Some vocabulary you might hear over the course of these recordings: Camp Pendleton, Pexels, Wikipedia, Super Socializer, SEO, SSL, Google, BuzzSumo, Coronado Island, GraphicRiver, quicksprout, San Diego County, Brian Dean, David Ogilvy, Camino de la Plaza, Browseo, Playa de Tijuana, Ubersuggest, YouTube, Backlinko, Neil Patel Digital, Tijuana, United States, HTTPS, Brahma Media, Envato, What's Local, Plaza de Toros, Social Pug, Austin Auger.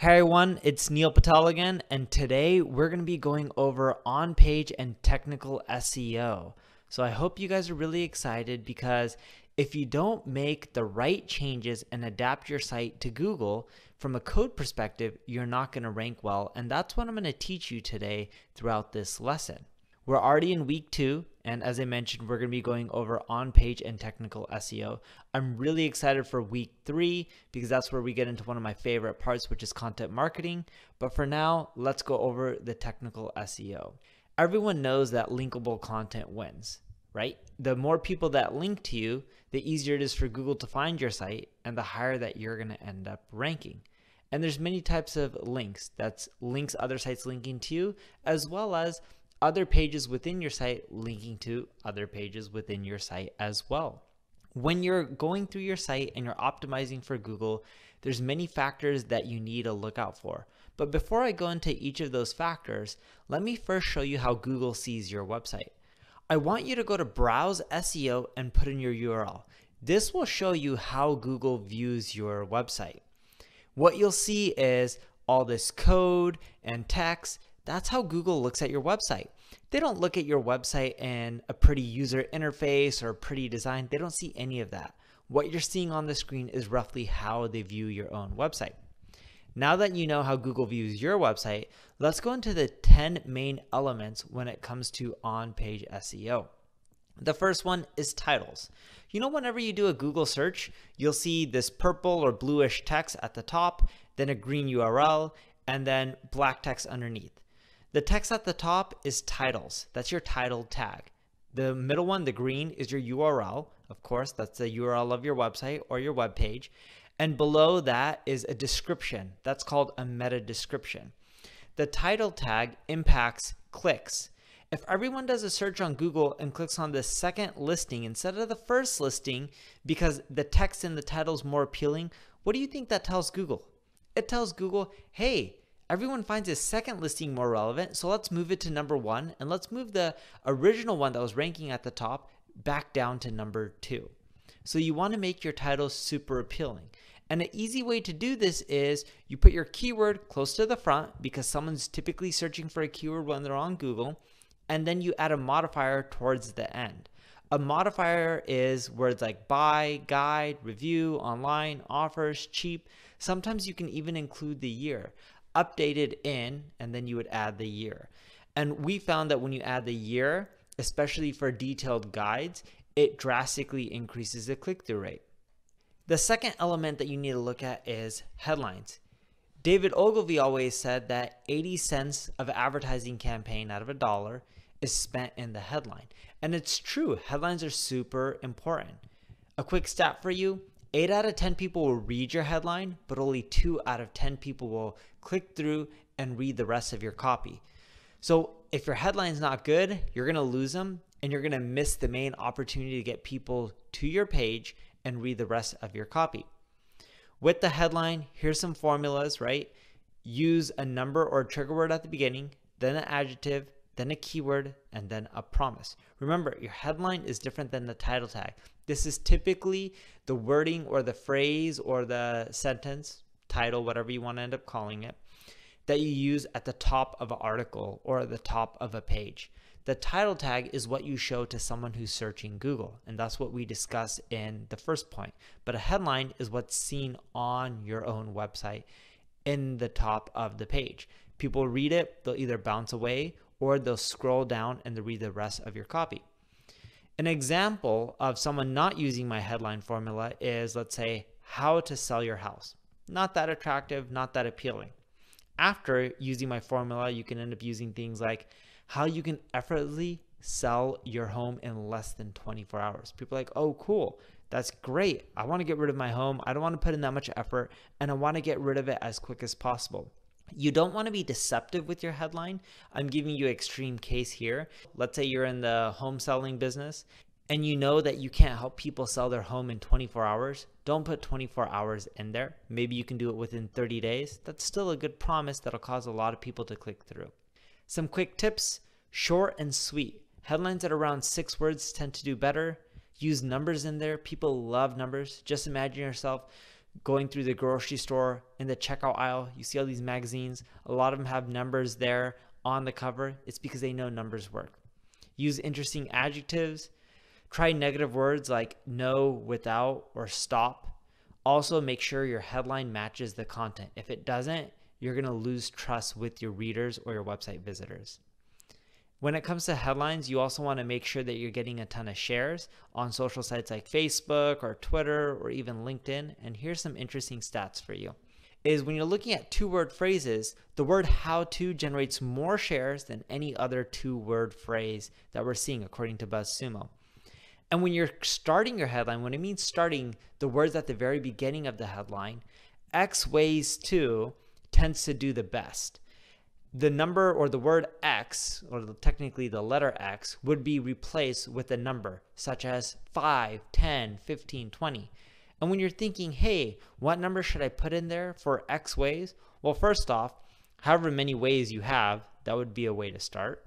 Hey everyone, it's Neil Patel again, and today we're going to be going over on-page and technical SEO. So I hope you guys are really excited because if you don't make the right changes and adapt your site to Google, from a code perspective, you're not going to rank well, and that's what I'm going to teach you today throughout this lesson. We're already in week 2, and as I mentioned, we're going to be going over on-page and technical SEO. I'm really excited for week 3 because that's where we get into one of my favorite parts, which is content marketing. But for now, let's go over the technical SEO. Everyone knows that linkable content wins, right? The more people that link to you, the easier it is for Google to find your site and the higher that you're going to end up ranking. And there's many types of links. That's links other sites linking to you, as well as other pages within your site linking to other pages within your site as well. When you're going through your site and you're optimizing for Google, there's many factors that you need to look out for. But before I go into each of those factors, let me first show you how Google sees your website. I want you to go to Browse SEO and put in your URL. This will show you how Google views your website. What you'll see is all this code and text. That's how Google looks at your website. They don't look at your website and a pretty user interface or a pretty design. They don't see any of that. What you're seeing on the screen is roughly how they view your own website. Now that you know how Google views your website, let's go into the 10 main elements when it comes to on-page SEO. The first one is titles. You know, whenever you do a Google search, you'll see this purple or bluish text at the top, then a green URL, and then black text underneath. The text at the top is titles. That's your title tag. The middle one, the green, is your URL. Of course, that's the URL of your website or your web page. And below that is a description. That's called a meta description. The title tag impacts clicks. If everyone does a search on Google and clicks on the second listing instead of the first listing because the text in the title is more appealing, what do you think that tells Google? It tells Google, hey, everyone finds this second listing more relevant, so let's move it to number 1, and let's move the original one that was ranking at the top back down to number 2. So you want to make your title super appealing. And an easy way to do this is you put your keyword close to the front because someone's typically searching for a keyword when they're on Google, and then you add a modifier towards the end. A modifier is words like buy, guide, review, online, offers, cheap. Sometimes you can even include the year. Updated in, and then you would add the year. And we found that when you add the year, especially for detailed guides, it drastically increases the click-through rate. The second element that you need to look at is headlines. David Ogilvy always said that 80 cents of advertising campaign out of $1 is spent in the headline. And it's true, headlines are super important. A quick stat for you, 8 out of 10 people will read your headline, but only 2 out of 10 people will click through and read the rest of your copy. So if your headline's not good, you're going to lose them and you're going to miss the main opportunity to get people to your page and read the rest of your copy. With the headline, here's some formulas, right? Use a number or a trigger word at the beginning, then an adjective, then a keyword, and then a promise. Remember, your headline is different than the title tag. This is typically the wording or the phrase or the sentence, title, whatever you want to end up calling it, that you use at the top of an article or at the top of a page. The title tag is what you show to someone who's searching Google, and that's what we discussed in the first point. But a headline is what's seen on your own website in the top of the page. People read it, they'll either bounce away or they'll scroll down and they'll read the rest of your copy. An example of someone not using my headline formula is, let's say, how to sell your house. Not that attractive, not that appealing. After using my formula, you can end up using things like how you can effortlessly sell your home in less than 24 hours. People are like, oh, cool. That's great. I want to get rid of my home. I don't want to put in that much effort, and I want to get rid of it as quick as possible. You don't want to be deceptive with your headline. I'm giving you an extreme case here. Let's say you're in the home selling business and you know that you can't help people sell their home in 24 hours. Don't put 24 hours in there. Maybe you can do it within 30 days. That's still a good promise that'll cause a lot of people to click through. Some quick tips, short and sweet. Headlines at around 6 words tend to do better. Use numbers in there. People love numbers. Just imagine yourself going through the grocery store in the checkout aisle, you see all these magazines. A lot of them have numbers there on the cover. It's because they know numbers work. Use interesting adjectives. Try negative words like no, without, or stop. Also, make sure your headline matches the content. If it doesn't, you're going to lose trust with your readers or your website visitors. When it comes to headlines, you also want to make sure that you're getting a ton of shares on social sites like Facebook or Twitter or even LinkedIn. And here's some interesting stats for you. Is when you're looking at two-word phrases, the word how to generates more shares than any other two-word phrase that we're seeing according to BuzzSumo. And when you're starting your headline, when it means starting, the words at the very beginning of the headline, X ways to tends to do the best. The number or the word X, or technically the letter X, would be replaced with a number, such as 5, 10, 15, 20. And when you're thinking, hey, what number should I put in there for X ways? Well, first off, however many ways you have, that would be a way to start.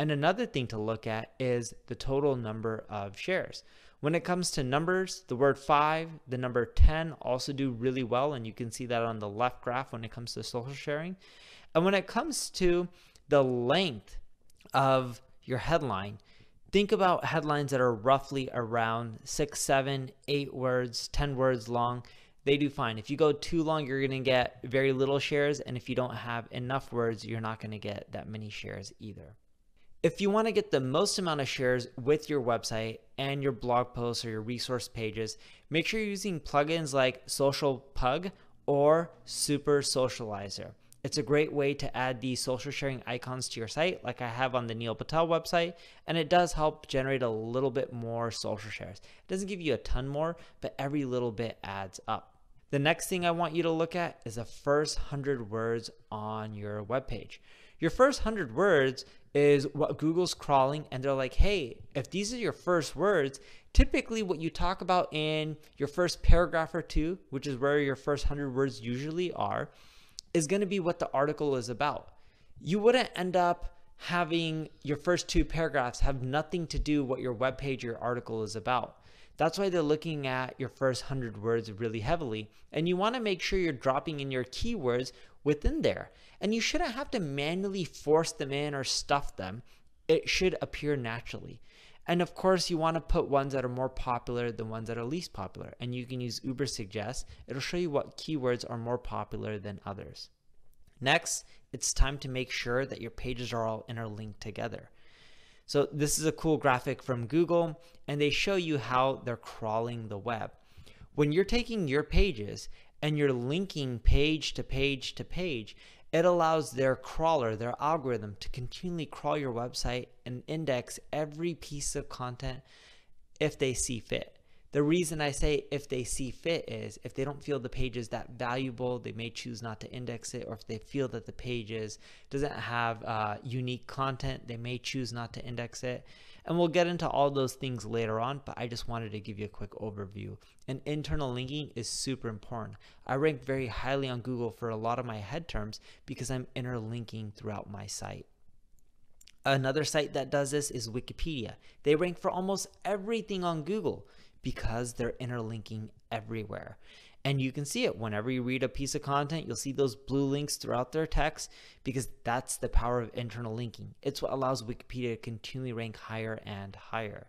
And another thing to look at is the total number of shares. When it comes to numbers, the word 5, the number 10 also do really well, and you can see that on the left graph when it comes to social sharing. And when it comes to the length of your headline, think about headlines that are roughly around 6, 7, 8 words, 10 words long. They do fine. If you go too long, you're going to get very little shares, and if you don't have enough words, you're not going to get that many shares either. If you want to get the most amount of shares with your website and your blog posts or your resource pages, make sure you're using plugins like Social Pug or Super Socializer. It's a great way to add these social sharing icons to your site, like I have on the Neil Patel website, and it does help generate a little bit more social shares. It doesn't give you a ton more, but every little bit adds up. The next thing I want you to look at is the first 100 words on your webpage. Your first 100 words is what Google's crawling, and they're like, hey, if these are your first words, typically what you talk about in your first paragraph or two, which is where your first 100 words usually are, is going to be what the article is about. You wouldn't end up having your first 2 paragraphs have nothing to do what your webpage, your article is about. That's why they're looking at your first 100 words really heavily, and you want to make sure you're dropping in your keywords within there, and you shouldn't have to manually force them in or stuff them. It should appear naturally. And of course, you want to put ones that are more popular than ones that are least popular, and you can use Ubersuggest. It'll show you what keywords are more popular than others. Next, it's time to make sure that your pages are all interlinked together. So this is a cool graphic from Google, and they show you how they're crawling the web. When you're taking your pages and you're linking page to page to page, it allows their crawler, their algorithm, to continually crawl your website and index every piece of content if they see fit. The reason I say if they see fit is if they don't feel the page is that valuable, they may choose not to index it, or if they feel that the page doesn't have unique content, they may choose not to index it. And we'll get into all those things later on, but I just wanted to give you a quick overview. And internal linking is super important. I rank very highly on Google for a lot of my head terms because I'm interlinking throughout my site. Another site that does this is Wikipedia. They rank for almost everything on Google because they're interlinking everywhere. And you can see it whenever you read a piece of content, you'll see those blue links throughout their text, because that's the power of internal linking. It's what allows Wikipedia to continually rank higher and higher.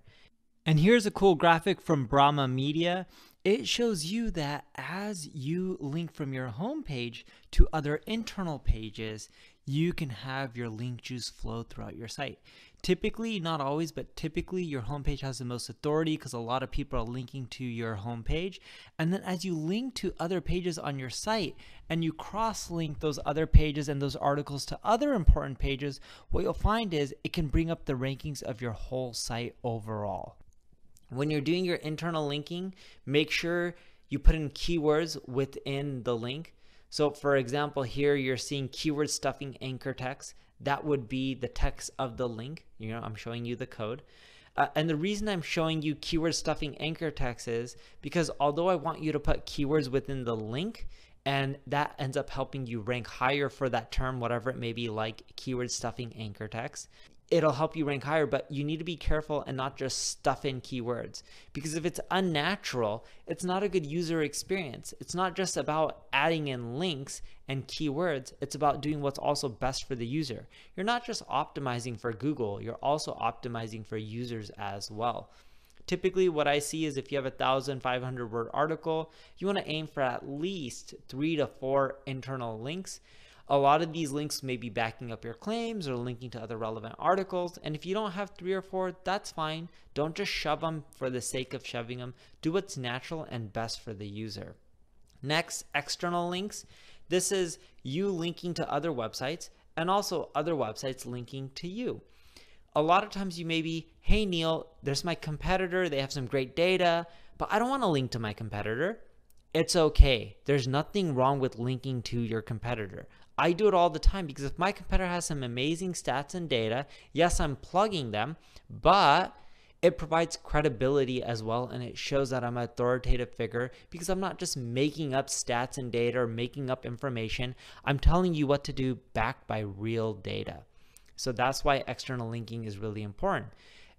And here's a cool graphic from Brahma Media. It shows you that as you link from your homepage to other internal pages, you can have your link juice flow throughout your site. Typically, not always, but typically your homepage has the most authority because a lot of people are linking to your homepage. And then as you link to other pages on your site and you cross-link those other pages and those articles to other important pages, what you'll find is it can bring up the rankings of your whole site overall. When you're doing your internal linking, make sure you put in keywords within the link. So for example, here you're seeing keyword stuffing anchor text. That would be the text of the link. You know, I'm showing you the code. And the reason I'm showing you keyword stuffing anchor text is because although I want you to put keywords within the link, and that ends up helping you rank higher for that term, whatever it may be, like keyword stuffing, anchor text. It'll help you rank higher, but you need to be careful and not just stuff in keywords, because if it's unnatural, it's not a good user experience. It's not just about adding in links and keywords, it's about doing what's also best for the user. You're not just optimizing for Google, you're also optimizing for users as well. Typically what I see is if you have a 1,500 word article, you want to aim for at least 3 to 4 internal links. A lot of these links may be backing up your claims or linking to other relevant articles. And if you don't have 3 or 4, that's fine. Don't just shove them for the sake of shoving them. Do what's natural and best for the user. Next, external links. This is you linking to other websites and also other websites linking to you. A lot of times you may be, hey Neil, there's my competitor. They have some great data, but I don't want to link to my competitor. It's okay. There's nothing wrong with linking to your competitor. I do it all the time, because if my competitor has some amazing stats and data, yes, I'm plugging them, but it provides credibility as well, and it shows that I'm an authoritative figure, because I'm not just making up stats and data or making up information. I'm telling you what to do backed by real data. So that's why external linking is really important.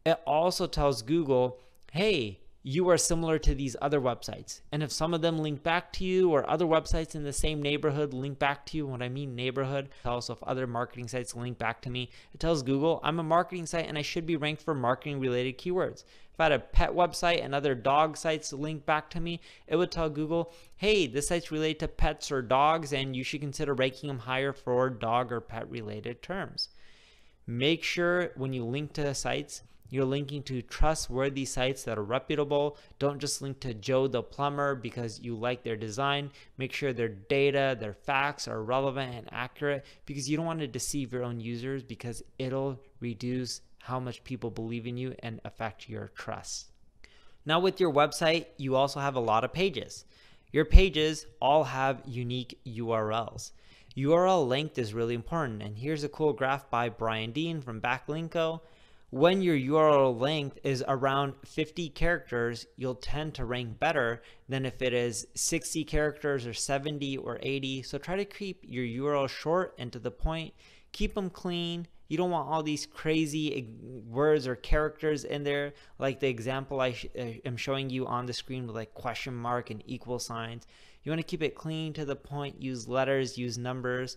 It also tells Google, hey, you are similar to these other websites. And if some of them link back to you, or other websites in the same neighborhood link back to you, when I mean neighborhood, also if other marketing sites link back to me, it tells Google I'm a marketing site and I should be ranked for marketing related keywords. If I had a pet website and other dog sites link back to me, it would tell Google, hey, this site's related to pets or dogs and you should consider ranking them higher for dog or pet related terms. Make sure when you link to sites, you're linking to trustworthy sites that are reputable. Don't just link to Joe the plumber because you like their design. Make sure their data, their facts are relevant and accurate, because you don't want to deceive your own users, because it'll reduce how much people believe in you and affect your trust. Now with your website, you also have a lot of pages. Your pages all have unique URLs. URL length is really important. And here's a cool graph by Brian Dean from Backlinko. When your URL length is around 50 characters, you'll tend to rank better than if it is 60 characters or 70 or 80. So try to keep your URL short and to the point. Keep them clean. You don't want all these crazy words or characters in there, like the example I am showing you on the screen with like question mark and equal signs. You want to keep it clean, to the point, use letters, use numbers.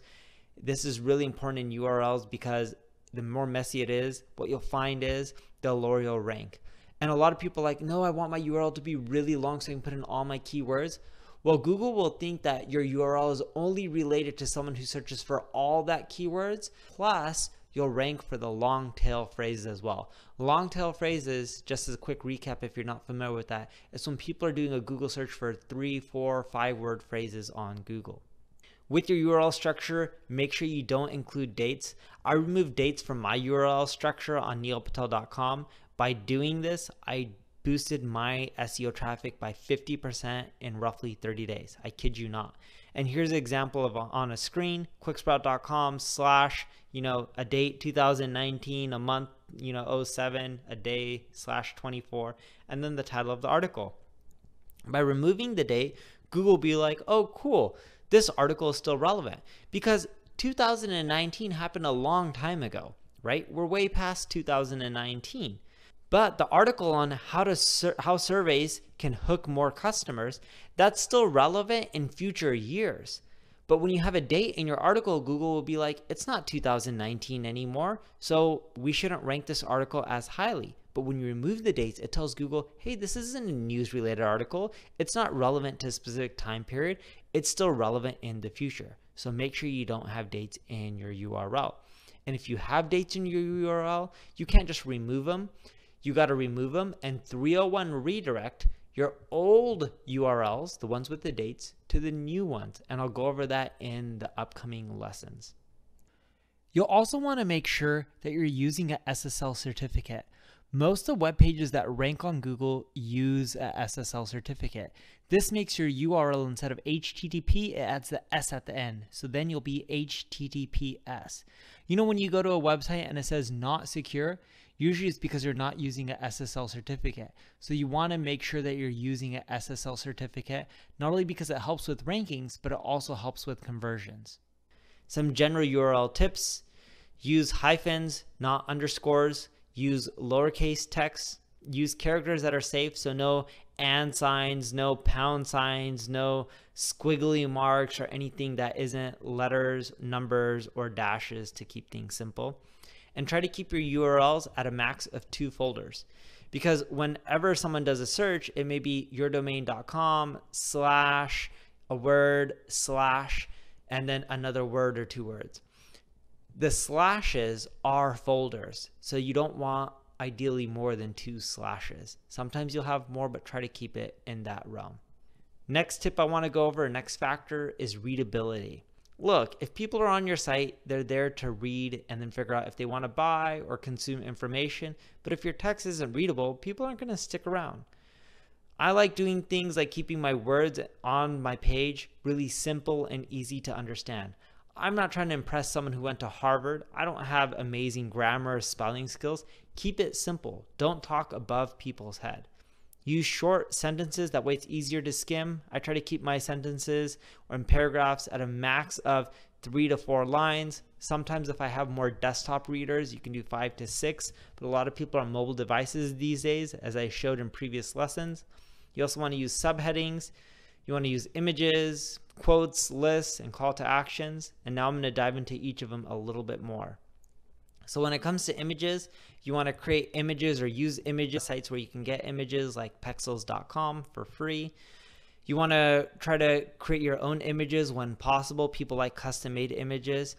This is really important in URLs, because the more messy it is, what you'll find is the lower you'll rank. And a lot of people are like, no, I want my URL to be really long so I can put in all my keywords. Well, Google will think that your URL is only related to someone who searches for all that keywords. Plus, you'll rank for the long tail phrases as well. Long tail phrases, just as a quick recap if you're not familiar with that, is when people are doing a Google search for 3, 4, 5 word phrases on Google. With your URL structure, make sure you don't include dates. I remove dates from my URL structure on neilpatel.com. By doing this, I boosted my SEO traffic by 50% in roughly 30 days. I kid you not. And here's an example of on a screen, quicksprout.com/ a date 2019, a month, 07, a day /24, and then the title of the article. By removing the date, Google will be like, oh, cool. This article is still relevant, because 2019 happened a long time ago, right? We're way past 2019. But the article on how surveys can hook more customers, that's still relevant in future years. But when you have a date in your article, Google will be like, it's not 2019 anymore, so we shouldn't rank this article as highly. But when you remove the dates, it tells Google, hey, this isn't a news-related article. It's not relevant to a specific time period. It's still relevant in the future. So make sure you don't have dates in your URL. And if you have dates in your URL, you can't just remove them. You got to remove them and 301 redirect your old URLs, the ones with the dates, to the new ones. And I'll go over that in the upcoming lessons. You'll also want to make sure that you're using a SSL certificate. Most of the web pages that rank on Google use a SSL certificate. This makes your URL, instead of HTTP, it adds the S at the end. So then you'll be HTTPS. You know, when you go to a website and it says not secure, usually it's because you're not using a SSL certificate. So you want to make sure that you're using an SSL certificate, not only because it helps with rankings, but it also helps with conversions. Some general URL tips: use hyphens, not underscores, use lowercase text, use characters that are safe. So no and signs, no pound signs, no squiggly marks or anything that isn't letters, numbers, or dashes, to keep things simple. And try to keep your URLs at a max of 2 folders, because whenever someone does a search, it may be yourdomain.com/a word/ and then another word or 2 words. The slashes are folders, so you don't want ideally more than 2 slashes. Sometimes you'll have more, but try to keep it in that realm. Next tip I want to go over, next factor, is readability. Look, if people are on your site, they're there to read and then figure out if they want to buy or consume information. But if your text isn't readable, people aren't going to stick around. I like doing things like keeping my words on my page really simple and easy to understand. I'm not trying to impress someone who went to Harvard. I don't have amazing grammar or spelling skills. Keep it simple. Don't talk above people's head. Use short sentences, that way it's easier to skim. I try to keep my sentences or in paragraphs at a max of 3 to 4 lines. Sometimes if I have more desktop readers, you can do 5 to 6, but a lot of people are on mobile devices these days, as I showed in previous lessons. You also want to use subheadings. You want to use images, quotes, lists, and call to actions. And now I'm going to dive into each of them a little bit more. So when it comes to images, you want to create images or use images, sites where you can get images like pexels.com for free. You want to try to create your own images when possible. People like custom made images.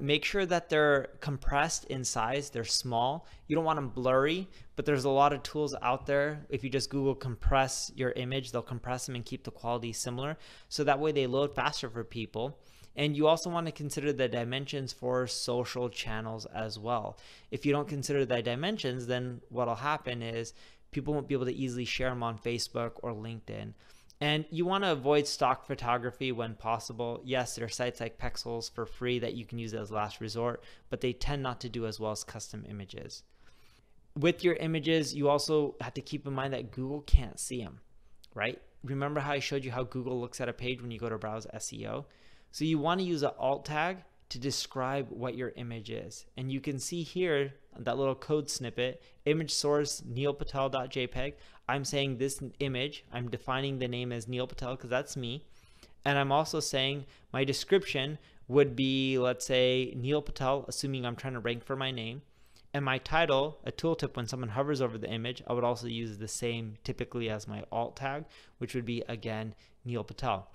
Make sure that they're compressed in size. They're small. You don't want them blurry, but there's a lot of tools out there. If you just Google compress your image, they'll compress them and keep the quality similar. So that way they load faster for people. And you also want to consider the dimensions for social channels as well. If you don't consider the dimensions, then what'll happen is people won't be able to easily share them on Facebook or LinkedIn. And you want to avoid stock photography when possible. Yes, there are sites like Pexels for free that you can use as last resort, but they tend not to do as well as custom images. With your images, you also have to keep in mind that Google can't see them, right? Remember how I showed you how Google looks at a page when you go to browse SEO? So you want to use an alt tag to describe what your image is. And you can see here that little code snippet, image source neilpatel.jpg. I'm saying this image, I'm defining the name as Neil Patel because that's me. And I'm also saying my description would be, let's say, Neil Patel, assuming I'm trying to rank for my name. And my title, a tooltip when someone hovers over the image, I would also use the same typically as my alt tag, which would be, again, Neil Patel.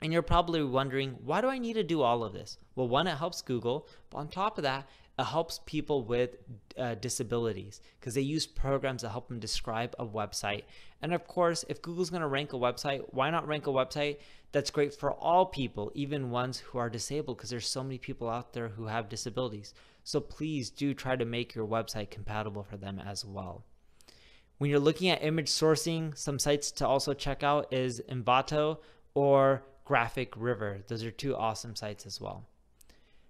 And you're probably wondering, why do I need to do all of this? Well, one, it helps Google, but on top of that, it helps people with disabilities because they use programs to help them describe a website. And of course, if Google's going to rank a website, why not rank a website that's great for all people, even ones who are disabled, because there's so many people out there who have disabilities. So please do try to make your website compatible for them as well. When you're looking at image sourcing, some sites to also check out is Envato or GraphicRiver. Those are 2 awesome sites as well.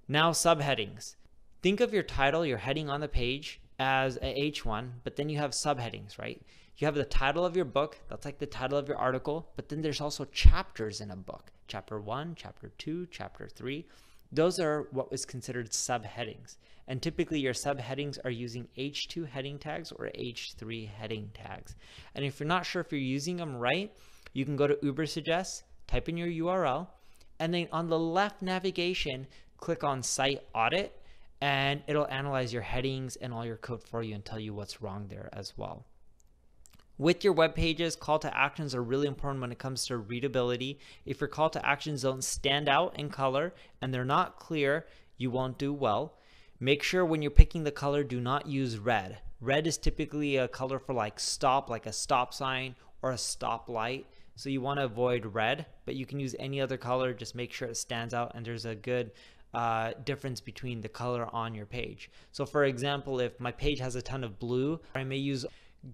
Now, subheadings. Think of your title, your heading on the page, as a H1, but then you have subheadings, right? You have the title of your book, that's like the title of your article, but then there's also chapters in a book. Chapter 1, Chapter 2, Chapter 3. Those are what is considered subheadings. And typically your subheadings are using H2 heading tags or H3 heading tags. And if you're not sure if you're using them right, you can go to Ubersuggest, type in your URL, and then on the left navigation, click on Site Audit, and it'll analyze your headings and all your code for you and tell you what's wrong there as well. With your web pages, call to actions are really important when it comes to readability. If your call to actions don't stand out in color and they're not clear, you won't do well. Make sure when you're picking the color, do not use red. Red is typically a color for like stop, like a stop sign or a stoplight. So you want to avoid red, but you can use any other color. Just make sure it stands out and there's a good difference between the color on your page. So for example, if my page has a ton of blue, I may use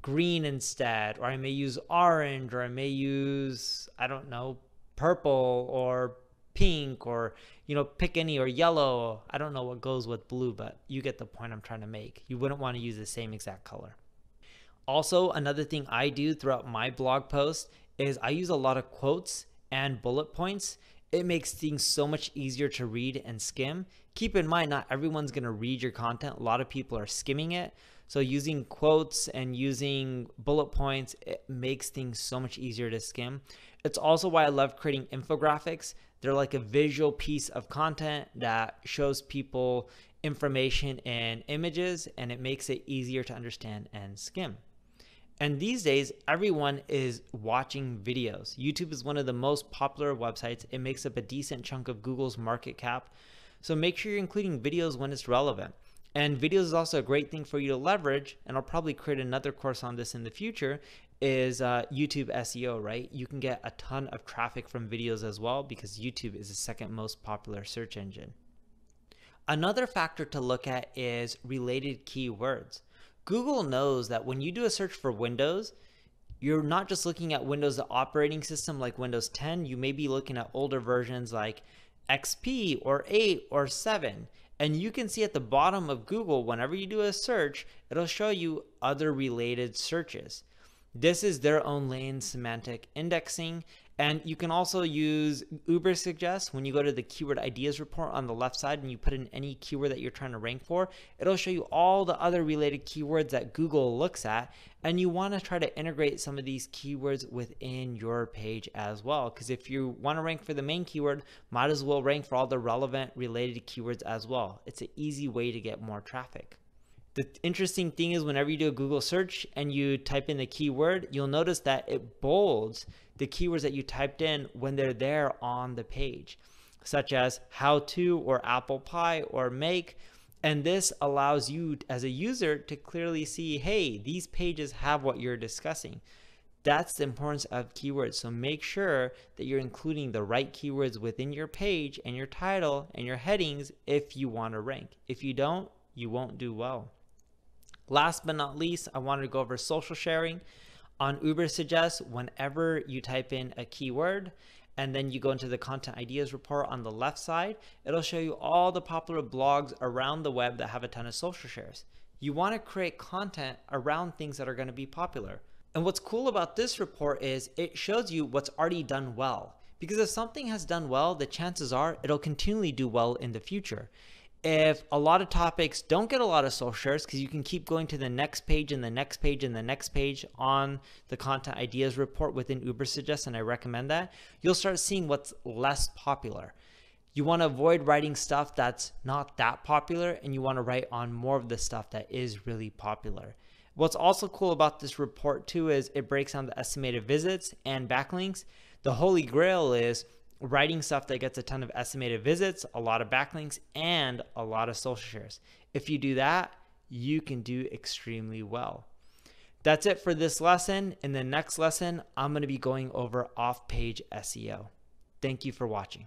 green instead, or I may use orange, or I may use, I don't know, purple or pink, or, you know, pick any, or yellow. I don't know what goes with blue, but you get the point I'm trying to make. You wouldn't want to use the same exact color. Also, another thing I do throughout my blog post is I use a lot of quotes and bullet points. It makes things so much easier to read and skim. Keep in mind, not everyone's going to read your content. A lot of people are skimming it. So using quotes and using bullet points, it makes things so much easier to skim. It's also why I love creating infographics. They're like a visual piece of content that shows people information and images, and it makes it easier to understand and skim. And these days, everyone is watching videos. YouTube is one of the most popular websites. It makes up a decent chunk of Google's market cap. So make sure you're including videos when it's relevant. And videos is also a great thing for you to leverage, and I'll probably create another course on this in the future, is YouTube SEO, right? You can get a ton of traffic from videos as well, because YouTube is the second most popular search engine. Another factor to look at is related keywords. Google knows that when you do a search for Windows, you're not just looking at Windows the operating system like Windows 10, you may be looking at older versions like XP or 8 or 7. And you can see at the bottom of Google, whenever you do a search, it'll show you other related searches. This is their own lane semantic indexing. And you can also use Ubersuggest. When you go to the keyword ideas report on the left side and you put in any keyword that you're trying to rank for, it'll show you all the other related keywords that Google looks at. And you want to try to integrate some of these keywords within your page as well, because if you want to rank for the main keyword, might as well rank for all the relevant related keywords as well. It's an easy way to get more traffic. The interesting thing is, whenever you do a Google search and you type in the keyword, you'll notice that it bolds the keywords that you typed in when they're there on the page, such as how to or apple pie or make. And this allows you as a user to clearly see, hey, these pages have what you're discussing. That's the importance of keywords. So make sure that you're including the right keywords within your page and your title and your headings if you want to rank. If you don't, you won't do well. Last but not least, I wanted to go over social sharing. On Ubersuggest, whenever you type in a keyword and then you go into the content ideas report on the left side, it'll show you all the popular blogs around the web that have a ton of social shares. You want to create content around things that are going to be popular. And what's cool about this report is it shows you what's already done well, because if something has done well, the chances are it'll continually do well in the future. If a lot of topics don't get a lot of social shares, because you can keep going to the next page and the next page and the next page on the content ideas report within Ubersuggest, and I recommend that, you'll start seeing what's less popular. You want to avoid writing stuff that's not that popular, and you want to write on more of the stuff that is really popular. What's also cool about this report too is it breaks down the estimated visits and backlinks. The holy grail is writing stuff that gets a ton of estimated visits, a lot of backlinks, and a lot of social shares. If you do that, you can do extremely well. That's it for this lesson. In the next lesson, I'm going to be going over off-page SEO. Thank you for watching.